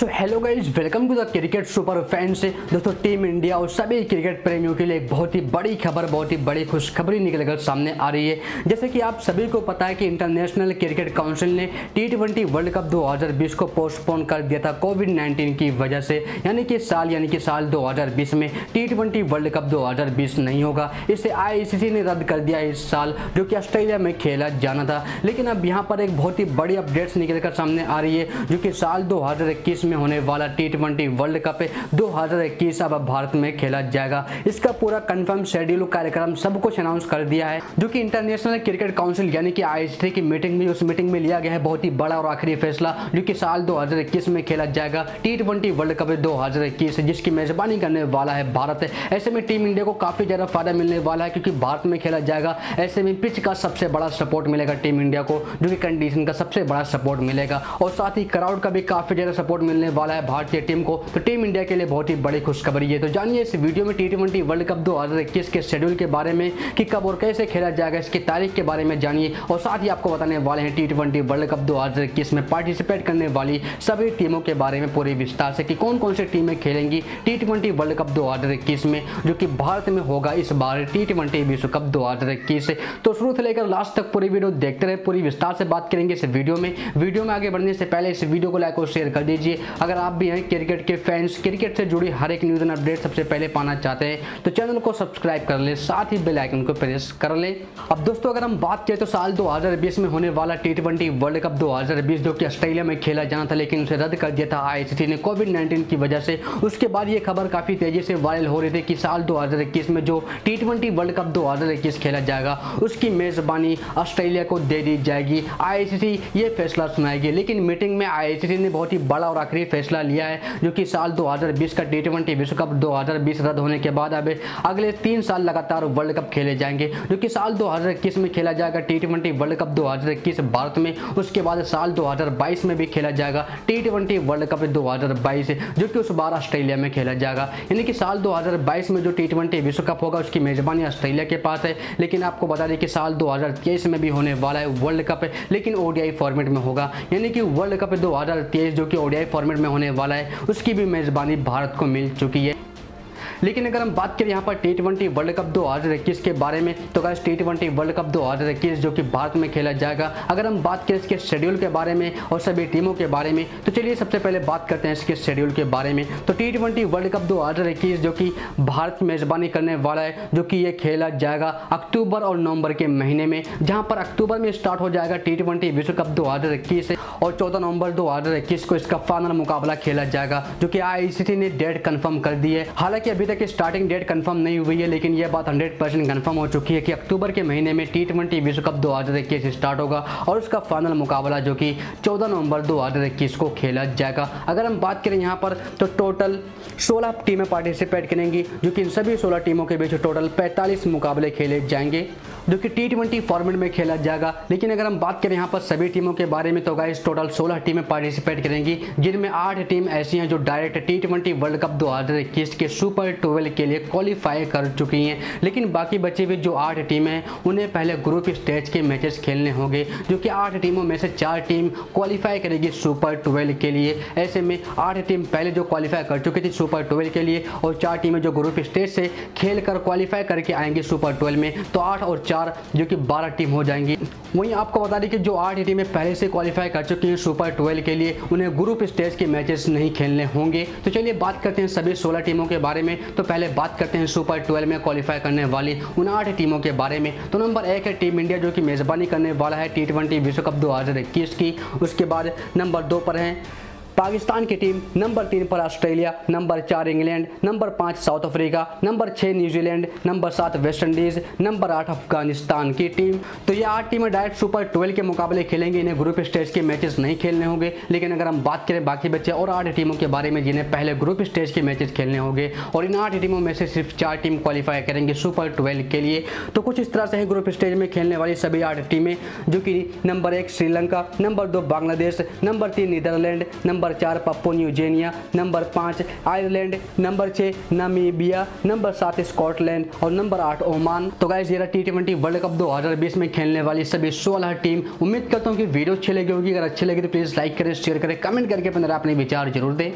So hello guys, welcome to the cricket super fans. दोस्तों, team India और सभी cricket प्रेमियों के लिए एक बहुत ही बड़ी खबर, बहुत ही बड़ी खुशखबरी निकलकर सामने आ रही है। जैसे कि आप सभी को पता है कि इंटरनेशनल क्रिकेट काउंसिल ने T20 वर्ल्ड कप 2020 को पोस्टपोन कर दिया था कोविड-19 की वजह से। यानी कि साल 2020 में T20 वर्ल्ड कप 2020 नहीं होगा। इसे ICC ने रद्द कर दिया इस साल, जो कि ऑस्ट्रेलिया में खेला जाना था। लेकिन अब यहाँ पर एक बहुत ही बड़ी अपडेट्स निकलकर सामने आ रही है, जो कि साल 2021 में होने वाला T20 वर्ल्ड कप 2021 अब भारत में खेला जाएगा। इसका पूरा कंफर्म शेड्यूल, कार्यक्रम सब कुछ अनाउंस कर दिया है, जो कि इंटरनेशनल क्रिकेट काउंसिल यानी कि ICC की मीटिंग में, उस मीटिंग में लिया गया है बहुत ही बड़ा और आखिरी फैसला, जो कि साल 2021 में खेला जाएगा T20 वर्ल्ड कप 2021, जिसकी मेजबानी करने वाला है भारत। ऐसे में टीम इंडिया को काफी ज्यादा फायदा मिलने वाला है, क्योंकि भारत में खेला जाएगा। ऐसे में पिच का सबसे बड़ा सपोर्ट मिलेगा टीम इंडिया को, जो कि कंडीशन का सबसे बड़ा सपोर्ट मिलेगा, और साथ ही क्राउड का भी काफी ज्यादा सपोर्ट मिलने वाला है भारतीय टीम को। तो टीम इंडिया के लिए बहुत ही बड़ी खुशखबरी है। तो जानिए इस वीडियो में T20 वर्ल्ड कप 2021 के शेड्यूल के बारे में कि कब और कैसे खेला जाएगा, इसकी तारीख के बारे में जानिए, और साथ ही आपको बताने वाले हैं T20 वर्ल्ड कप 2021 में पार्टिसिपेट करने वाली सभी टीमों के बारे में पूरे विस्तार से कि कौन कौन सी टीमें खेलेंगी T20 वर्ल्ड कप 2021 में, जो कि भारत में होगा इस बार T20 विश्व कप 2021। तो शुरू से लेकर लास्ट तक पूरी वीडियो देखते रहे, पूरी विस्तार से बात करेंगे इस वीडियो में। आगे बढ़ने से पहले इस वीडियो को लाइक और शेयर कर दीजिए। अगर आप भी हैं क्रिकेट के फैंस, क्रिकेट से जुड़ी हर एक न्यूज़ एंड अपडेट सबसे पहले पाना चाहते हैं, तो चैनल को सब्सक्राइब कर लें, साथ ही बेल आइकन को प्रेस कर लें। अब दोस्तों, अगर हम बात करें तो साल 2020 में होने वाला T20 वर्ल्ड कप 2020, जो कि ऑस्ट्रेलिया में खेला जाना था, लेकिन उसे रद्द कर दिया था ICC ने कोविड-19 की वजह से। उसके बाद ये खबर काफ़ी तेज़ी से वायरल हो रही थी कि साल 2021 में जो T20 वर्ल्ड कप 2021 खेला जाएगा, उसकी मेज़बानी ऑस्ट्रेलिया को दे दी जाएगी। ICC ये फैसला सुनाएगी, लेकिन मीटिंग में ICC ने बहुत ही बड़ा और आखिरी फैसला लिया है, जो कि साल 2020 का T20 विश्व कप 2020 रद्द होने के बाद अब अगले 3 साल लगातार वर्ल्ड कप खेले जाएंगे, जो कि साल 2021 में खेला जाएगा T20 वर्ल्ड कप 2021 भारत में। उसके बाद साल 2022 में भी खेला जाएगा T20 वर्ल्ड कप 2022, जो कि उस बार ऑस्ट्रेलिया में खेला जाएगा। यानी कि साल 2022 में जो T20 विश्व कप होगा, उसकी मेजबानी ऑस्ट्रेलिया के पास है। लेकिन आपको बता दें कि साल 2023 में भी होने वाला है वर्ल्ड कप, लेकिन ODI फॉर्मेट में होगा। यानी कि वर्ल्ड कप 2023 जो कि ODI फॉर्मेट में होने वाला है, उसकी भी मेजबानी भारत को मिल चुकी है। लेकिन अगर हम बात करें यहाँ पर T20 वर्ल्ड कप 2021 के बारे में, तो गाइस T20 वर्ल्ड कप 2021 जो कि भारत में खेला जाएगा, अगर हम बात करें इसके शेड्यूल के बारे में और सभी टीमों के बारे में, तो चलिए सबसे पहले बात करते हैं इसके शेड्यूल के बारे में। तो T20 वर्ल्ड कप 2021 जो कि भारत मेज़बानी करने वाला है, जो कि ये खेला जाएगा अक्टूबर और नवंबर के महीने में, जहाँ पर अक्टूबर में स्टार्ट हो जाएगा T20 विश्व कप 2021 और 14 नवंबर 2021 को इसका फाइनल मुकाबला खेला जाएगा, जो कि ICC ने डेट कन्फर्म कर दी है। हालांकि अभी तक स्टार्टिंग डेट कंफर्म नहीं हुई है, लेकिन यह बात 100% कंफर्म हो चुकी है कि अक्टूबर के महीने में T20 विश्व कप 2021 स्टार्ट होगा, और उसका फाइनल मुकाबला जो कि 14 नवंबर 2021 को खेला जाएगा। अगर हम बात करें यहाँ पर, तो टोटल 16 टीमें पार्टिसिपेट करेंगी, जो कि इन सभी 16 टीमों के बीच टोटल 45 मुकाबले खेले जाएंगे, जो कि T20 फॉर्मेट में खेला जाएगा। लेकिन अगर हम बात करें यहाँ पर सभी टीमों के बारे में, तो गाइस टोटल 16 टीमें पार्टिसिपेट करेंगी, जिनमें 8 टीम ऐसी हैं जो डायरेक्ट T20 वर्ल्ड कप 2021 के सुपर 12 के लिए क्वालिफाई कर चुकी हैं। लेकिन बाकी बची हुई जो 8 टीमें हैं, उन्हें पहले ग्रुप स्टेज के मैचेस खेलने होंगे, जो कि 8 टीमों में से 4 टीम क्वालिफाई करेगी सुपर 12 के लिए। ऐसे में 8 टीम पहले जो क्वालिफाई कर चुकी थी सुपर 12 के लिए, और 4 टीमें जो ग्रुप स्टेज से खेल कर क्वालिफाई करके आएंगी सुपर 12 में, तो 8 और 4 जो कि 12 टीम हो जाएंगी। वहीं आपको बता दें कि जो 8 टीमें पहले से क्वालिफाई कर चुकी हैं सुपर 12 के लिए, उन्हें ग्रुप स्टेज के मैचेस नहीं खेलने होंगे। तो चलिए बात करते हैं सभी 16 टीमों के बारे में। तो पहले बात करते हैं सुपर 12 में क्वालिफाई करने वाली उन 8 टीमों के बारे में। तो नंबर 1 है टीम इंडिया, जो कि मेज़बानी करने वाला है T20 विश्व कप 2021 की। उसके बाद नंबर 2 पर हैं पाकिस्तान की टीम, नंबर 3 पर Australia, number 4 England, number 5 South Africa, number 6 New Zealand, number 7 West Indies, number 8 Afghanistan की टीम। तो ये 8 टीमें डायरेक्ट सुपर 12 के मुकाबले खेलेंगे, इन्हें ग्रुप स्टेज के मैचेस नहीं खेलने होंगे। लेकिन अगर हम बात करें बाकी बच्चे और 8 टीमों के बारे में, जिन्हें पहले ग्रुप स्टेज के मैचेस खेलने होंगे, और इन 8 टीमों में से सिर्फ 4 टीम क्वालिफाई करेंगे सुपर 12 के लिए। तो कुछ इस तरह से है ग्रुप स्टेज में खेलने वाली सभी 8 टीमें, जो कि number 1 Sri Lanka, number 2 Bangladesh, number 3 Netherland, number number 4 Papua New Guinea, number 5 Ireland, number 6 Namibia, number 7 Scotland और नंबर 8 ओमान। तो गाइस ये रहा T20 वर्ल्ड कप 2020 में खेलने वाली सभी 16 टीम। उम्मीद करता हूँ कि वीडियो अच्छी लगी होगी। अगर अच्छी लगी तो प्लीज़ लाइक करें, शेयर करें, कमेंट करके अपने विचार जरूर दें।